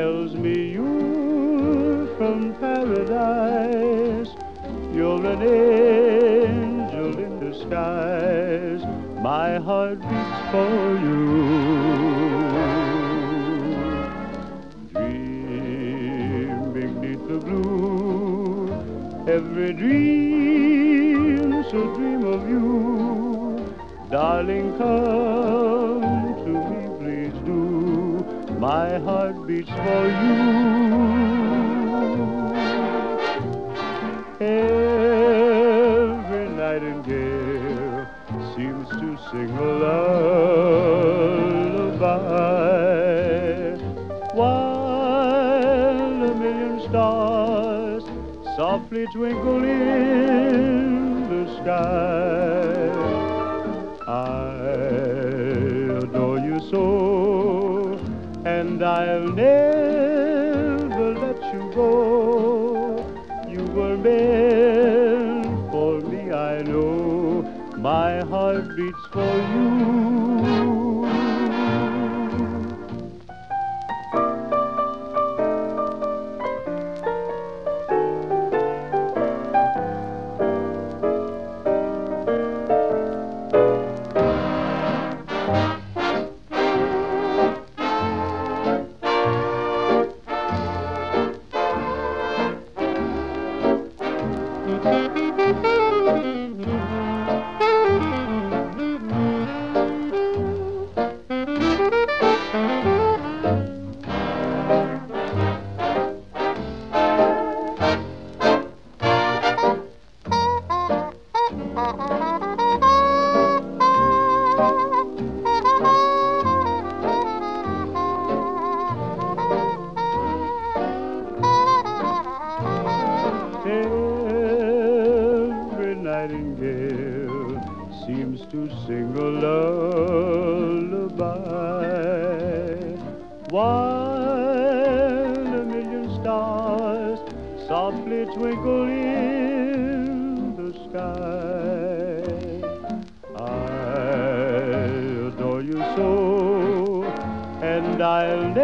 tells me you're from paradise. You're an angel in disguise. My heart beats for you. Dreaming 'neath the blue, every dream, so dream of you. Darling, come to me, please do. My heart beats for you. Every nightingale seems to sing a lullaby, while a million stars softly twinkle in the sky. I adore you so, and I'll never let you go. You were meant for me, I know. My heart beats for you. Every nightingale seems to sing a lullaby, while a million stars softly twinkle in the sky. I adore you so, and I'll never